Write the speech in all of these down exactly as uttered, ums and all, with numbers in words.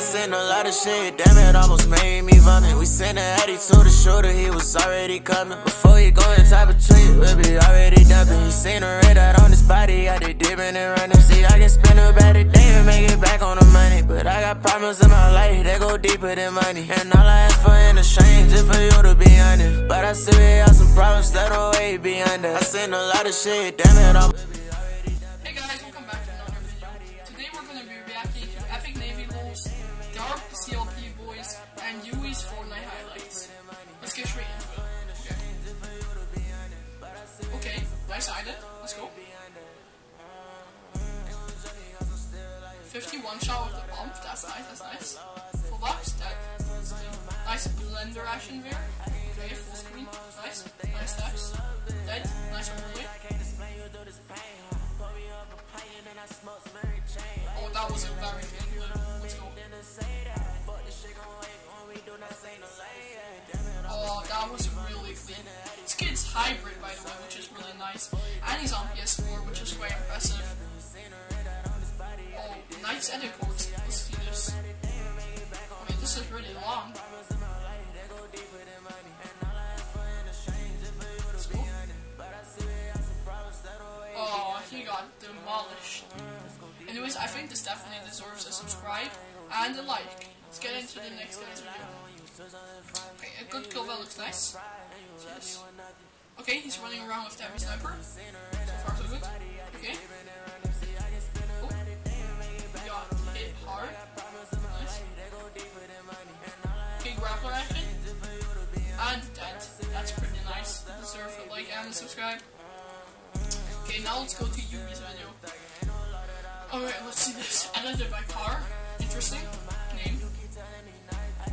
I seen a lot of shit, damn it almost made me vomit. We sent a Addy to the shooter, he was already coming. Before he go and type a tweet, we'll be already dumping. He seen a red out on his body, I did dipping and running. See, I can spend a bad day and make it back on the money. But I got problems in my life that go deeper than money. And all I ask for in exchange is for you to be honest. But I still have some problems that don't way beyond that. I seen a lot of shit, damn it all. Hey guys, welcome back to another video. Today we're gonna be reacting to Epic Navy Wolf's Dark C L P Boys and Yui's Fortnite highlights. Let's get straight into it. Okay, okay left-sided, let's go. fifty-one shot with the bump, that's nice, that's nice. Full box, that's nice. Blender action there. Okay, full screen, nice, nice stacks. Dead, nice overlay. Oh, that was a very good one. Let's go. Oh, that was really clean. This kid's hybrid, by the way, which is really nice. And he's on P S four, which is quite impressive. Oh, nice edit codes. Let's see this. I mean, this is really long. Let's go. Oh, he got demolished. Anyways, I think this definitely deserves a subscribe and a like. Let's get into the next guy's video. Okay, a good kill that looks nice. Yes. Okay, he's running around with every sniper. So far so good. Okay. And subscribe. Okay, now let's go to Yui's video. Alright, let's see this. Edited by Car. Interesting. Name.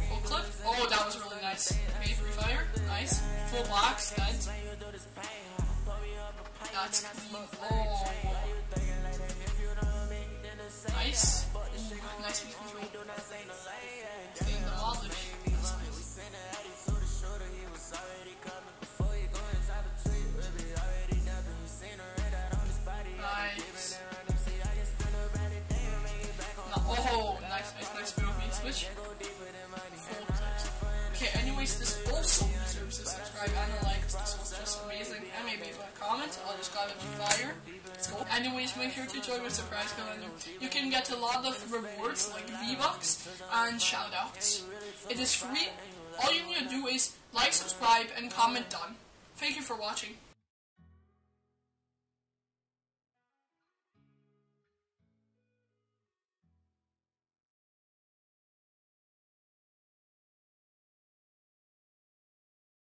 Full clip. Oh, that was really nice. Okay, free fire. Nice. Full box. Nice. That's clean. Oh. Nice. Ooh, nice piece of control. Getting demolished. That's nice. Okay, anyways, this also deserves a subscribe and a like, because this was just amazing, and maybe if I comment, I'll just grab it to fire. Let's go. Anyways, make sure to join my surprise calendar. You can get a lot of rewards, like V-Bucks and shoutouts. It is free. All you need to do is like, subscribe, and comment done. Thank you for watching.